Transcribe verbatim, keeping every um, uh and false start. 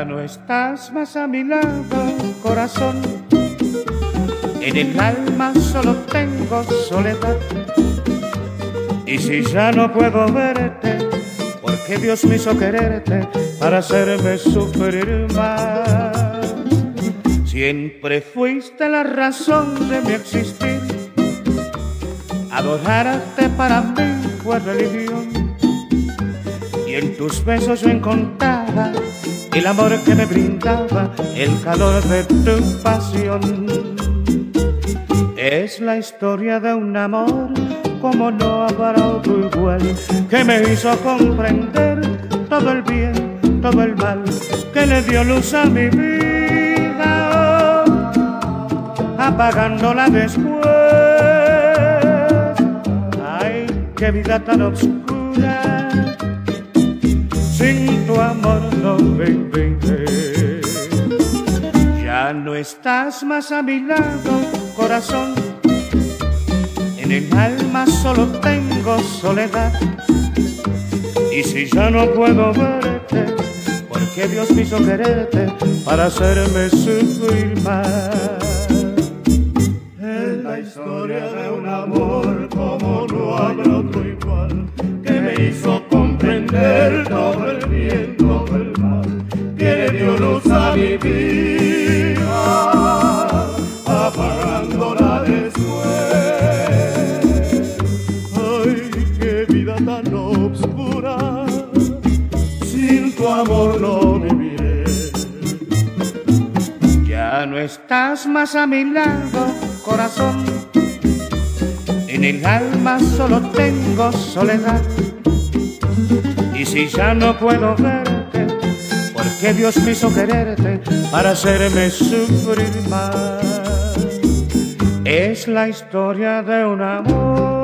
Ya no estás más a mi lado, corazón. En el alma solo tengo soledad. Y si ya no puedo verte, porque Dios me hizo quererte para hacerme sufrir más. Siempre fuiste la razón de mi existir. Adorarte para mí fue religión. Y en tus besos yo encontraba el amor que me brindaba, el calor de tu pasión. Es la historia de un amor como no habrá otro igual, que me hizo comprender todo el bien, todo el mal, que le dio luz a mi vida, oh, apagándola después. Ay, qué vida tan oscura, sin tu amor no viviré. Ya no estás más a mi lado, corazón. En el alma solo tengo soledad. Y si ya no puedo verte, porque Dios me hizo quererte para hacerme sufrir más. Es la historia de un amor como no hay otro igual, que me hizo comprender todo el bien, todo el mal, que le dio luz a mi vida, apagándola después. Ay, qué vida tan obscura, sin tu amor no viviré. Ya no estás más a mi lado, corazón. En el alma solo tengo soledad. Y si ya no puedo verte, porque Dios me hizo quererte para hacerme sufrir más. Es la historia de un amor.